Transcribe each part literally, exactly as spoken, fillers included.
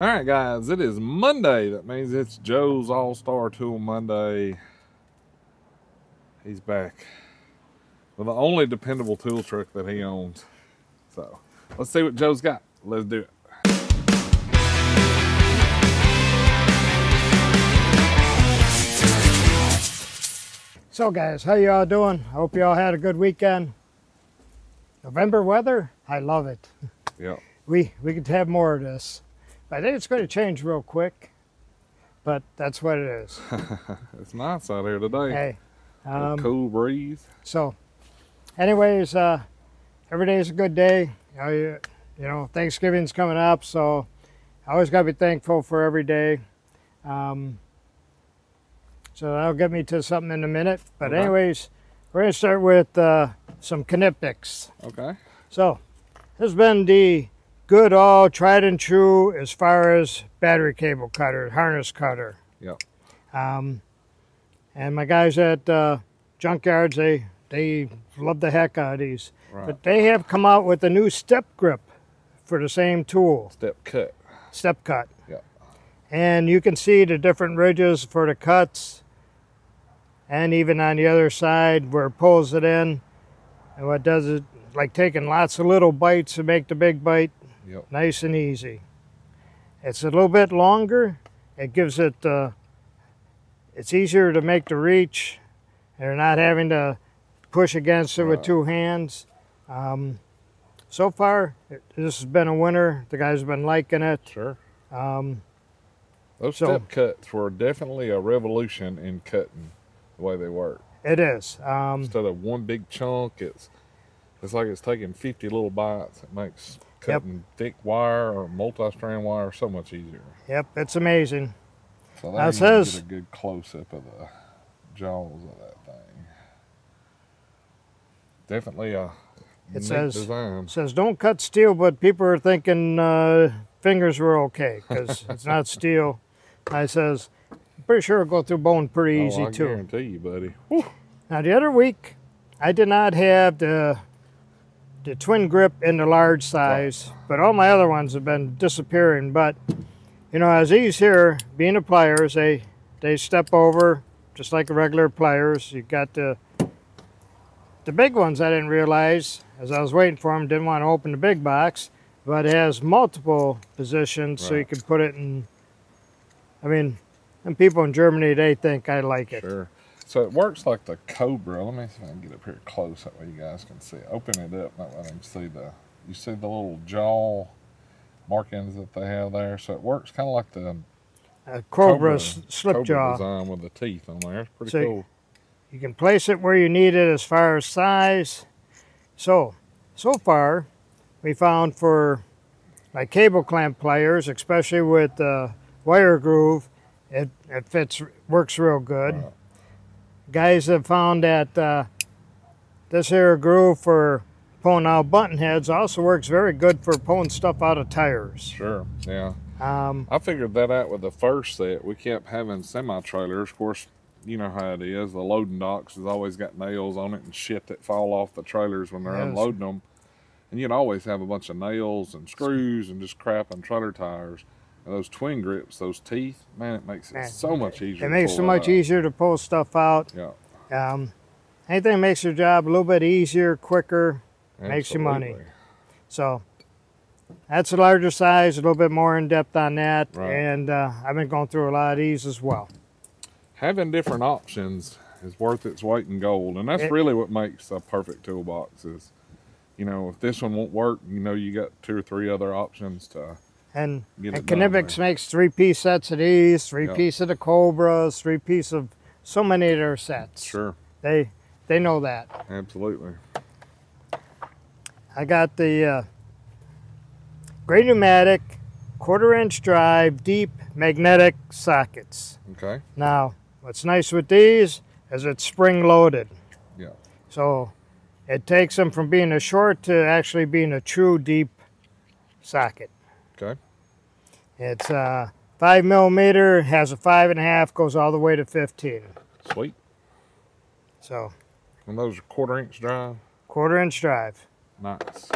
All right, guys, it is Monday. That means it's Joe's AllStar Tool Monday. He's back with the only dependable tool truck that he owns. So let's see what Joe's got. Let's do it. So guys, how y'all doing? I hope y'all had a good weekend. November weather, I love it. Yeah. We, we could have more of this. I think it's going to change real quick, but that's what it is. It's nice out here today. Hey, um, cool breeze. So, anyways, uh, every day is a good day. You know, you, you know, Thanksgiving's coming up, so I always got to be thankful for every day. Um, so that'll get me to something in a minute. But okay. Anyways, we're going to start with uh, some Knipex. Okay. So, this has been the good all tried and true as far as battery cable cutter, harness cutter. Yep. Um, and my guys at uh, Junkyards, they they love the heck out of these. Right. But they have come out with a new step grip for the same tool. Step cut. Step cut. Yep. And you can see the different ridges for the cuts, and even on the other side where it pulls it in. And what does it, like taking lots of little bites to make the big bite. Yep. Nice and easy. It's a little bit longer. It gives it, uh, it's easier to make the reach. They're not having to push against it right with two hands. Um, so far, it, this has been a winner. The guys have been liking it. Sure. Um, Those so, step cuts were definitely a revolution in cutting the way they work. It is. Um, Instead of one big chunk, it's, it's like it's taking fifty little bites. It makes cutting yep. thick wire or multi-strand wire so much easier. Yep, it's amazing. So that says get a good close-up of the jaws of that thing. Definitely a it says, design. It says don't cut steel, but people are thinking uh, fingers were okay because it's not steel. I says, I'm pretty sure it'll go through bone pretty oh, easy I too. I guarantee you, buddy. Whew. Now the other week, I did not have the the twin grip in the large size, but all my other ones have been disappearing. But you know, as these here being the pliers, they they step over just like regular pliers. You got the the big ones. I didn't realize as I was waiting for them, didn't want to open the big box, but it has multiple positions right. So you can put it in. I mean, and people in Germany, they think I like it. Sure. So it works like the Cobra. Let me see if I can get up here close. That way you guys can see it. Open it up. That way I can see the, you see the little jaw markings that they have there. So it works kind of like the uh, Cobra, Cobra slip Cobra jaw design with the teeth on there. It's pretty so cool. You can place it where you need it as far as size. So, so far we found for like cable clamp pliers, especially with the uh, wire groove, it, it fits, works real good. Right. Guys have found that uh, this here groove for pulling out button heads also works very good for pulling stuff out of tires. Sure, yeah. Um, I figured that out with the first set. We kept having semi-trailers. Of course, you know how it is. The loading docks has always got nails on it and shit that fall off the trailers when they're yes. unloading them. And you'd always have a bunch of nails and screws and just crap on trailer tires. Those twin grips, those teeth, man, it makes it man, so much easier. It makes it much out. easier to pull stuff out. Yeah. Um, anything that makes your job a little bit easier, quicker, Absolutely. makes you money. So that's a larger size, a little bit more in depth on that. Right. And uh, I've been going through a lot of these as well. Having different options is worth its weight in gold. And that's it, really what makes a perfect toolbox is, you know, if this one won't work, you know, you got two or three other options to. And, and Knipex makes three-piece sets of these, three-piece yep. of the Cobras, three-piece of so many of their sets. Sure. They they know that. Absolutely. I got the uh, Gray Pneumatic quarter-inch drive deep magnetic sockets. Okay. Now, what's nice with these is it's spring-loaded. Yeah. So it takes them from being a short to actually being a true deep socket. Okay. It's uh, five millimeter, has a five and a half, goes all the way to fifteen. Sweet. So. And those are quarter inch drive? Quarter inch drive. Nice.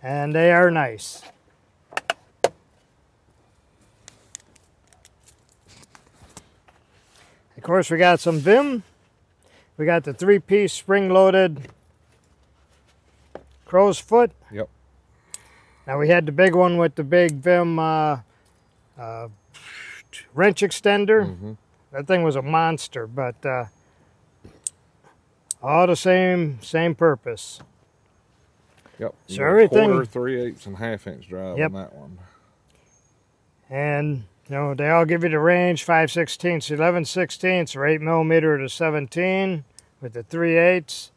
And they are nice. Of course, we got some Vim. We got the three-piece spring-loaded crow's foot. Yep. Now we had the big one with the big Vim uh, uh, wrench extender. Mm-hmm. That thing was a monster, but uh, all the same, same purpose. Yep. So everything quarter, three eighths, and half inch drive yep. on that one. And you know they all give you the range: five sixteenths, eleven sixteenths, or eight millimeter to seventeen with the three eighths.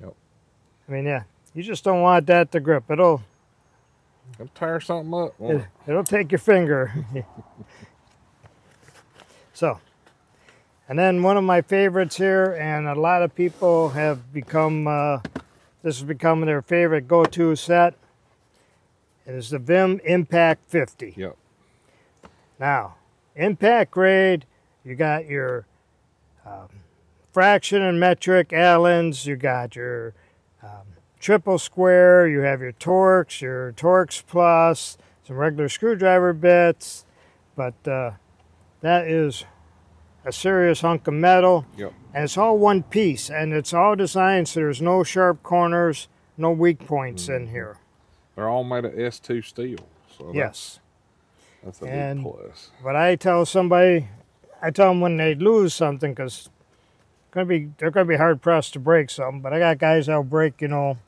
Yep. I mean, yeah, you just don't want that to grip. It'll. It'll tear something up. It, it'll take your finger. So, and then one of my favorites here, and a lot of people have become, uh, this has become their favorite go-to set, is the Vim Impact fifty. Yep. Now, impact grade, you got your um, fraction and metric Allens, you got your um, triple square, you have your Torx, your Torx Plus, some regular screwdriver bits, but uh, that is a serious hunk of metal. Yep. And it's all one piece, and it's all designed so there's no sharp corners, no weak points mm-hmm. in here. They're all made of S two steel. So yes. That's, that's a and, big plus. But I tell somebody, I tell them when they lose something, because gonna be, they're going to be hard-pressed to break something, but I got guys that'll break, you know,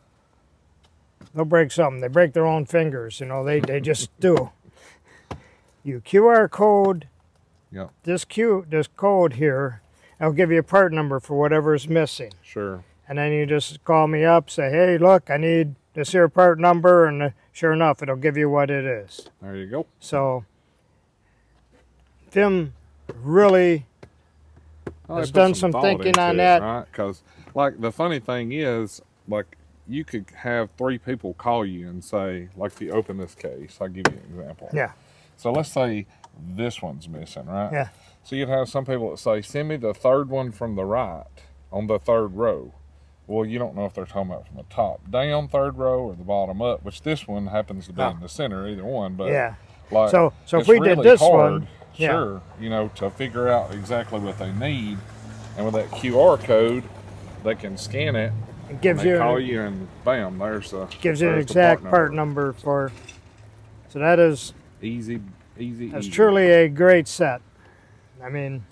they'll break something. They break their own fingers, you know, they, they just do. You Q R code. Yeah. This Q, this code here, I'll give you a part number for whatever is missing. Sure. And then you just call me up, say, hey, look, I need this here part number, and sure enough, it'll give you what it is. There you go. So, Vim really well, has done some, some thinking on it, that. Right? Because, like, the funny thing is, like, you could have three people call you and say, like, if you open this case, I'll give you an example. Yeah. So let's say this one's missing, right? Yeah. So you'd have some people that say, send me the third one from the right on the third row. Well, you don't know if they're talking about from the top down third row or the bottom up, which this one happens to be oh. in the center, either one. But yeah. Like, so so it's if we really did this hard, one, yeah. sure, you know, to figure out exactly what they need. And with that Q R code, they can scan it. It gives and they you call you and bam, there's the gives you an exact part, part number. number for so that is easy. Easy, that's easy. Truly a great set. I mean,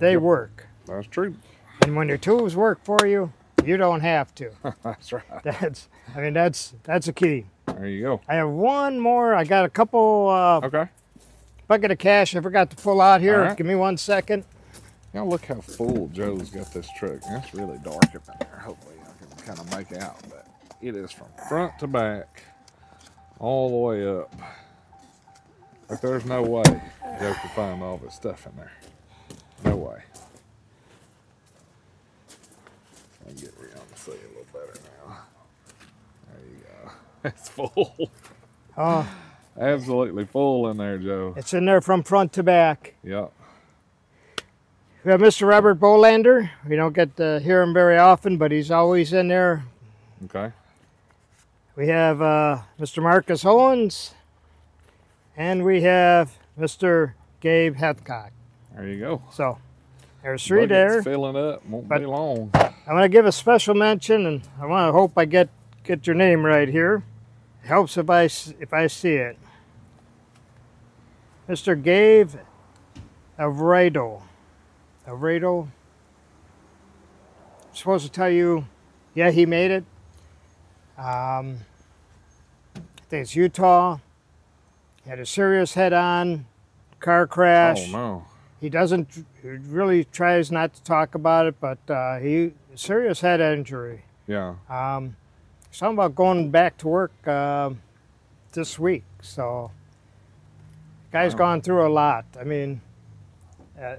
they yep. work. That's true. And when your tools work for you, you don't have to. That's right. That's. I mean, that's that's a key. There you go. I have one more. I got a couple. Uh, okay. Bucket of cash I forgot to pull out here. Right. Give me one second. Now look how full Joe's got this truck. That's really dark up in there. Hopefully I can kind of make out, but it is from front to back, all the way up. Like, there's no way Joe could find all this stuff in there. No way. I'll get around to see it a little better now. There you go. It's full. Oh. Absolutely full in there, Joe. It's in there from front to back. Yep. We have Mister Robert Bolander. We don't get to hear him very often, but he's always in there. Okay. We have uh, Mister Marcus Owens. And we have Mister Gabe Hathcock. There you go. So there's three there. Filling up, won't be long. I'm going to give a special mention, and I want to hope I get get your name right here. It helps if I if I see it. Mister Gabe Alvarado. Alvarado. I'm supposed to tell you, yeah, he made it. Um, I think it's Utah. Had a serious head-on car crash. Oh no! He doesn't. He really tries not to talk about it, but uh, he serious head injury. Yeah. Um, something about going back to work uh, this week. So, guy's wow. gone through a lot. I mean, uh,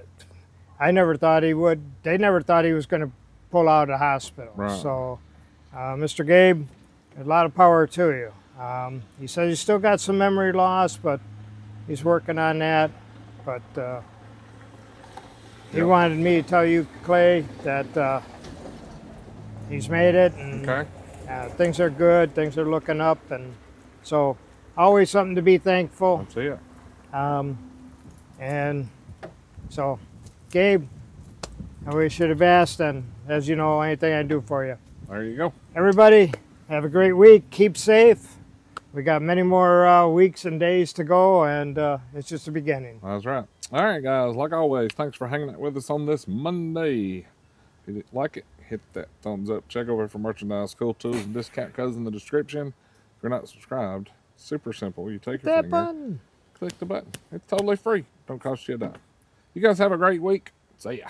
I never thought he would. They never thought he was going to pull out of the hospital. Right. So, uh, Mister Gabe, a lot of power to you. Um, he says he's still got some memory loss, but he's working on that. But uh, he yep. wanted me to tell you, Clay, that uh, he's made it. And, okay. Uh, things are good. Things are looking up, and so always something to be thankful. I'll see ya. Um, and so, Gabe, And we should have asked, and as you know, anything I do for you. There you go. Everybody, have a great week. Keep safe. We got many more uh, weeks and days to go, and uh, it's just the beginning. That's right. All right, guys, like always, thanks for hanging out with us on this Monday. If you like it, hit that thumbs up. Check over for merchandise, cool tools, and discount codes in the description. If you're not subscribed, super simple. You take your that finger, button. click the button. It's totally free. Don't cost you a dime. You guys have a great week. See ya.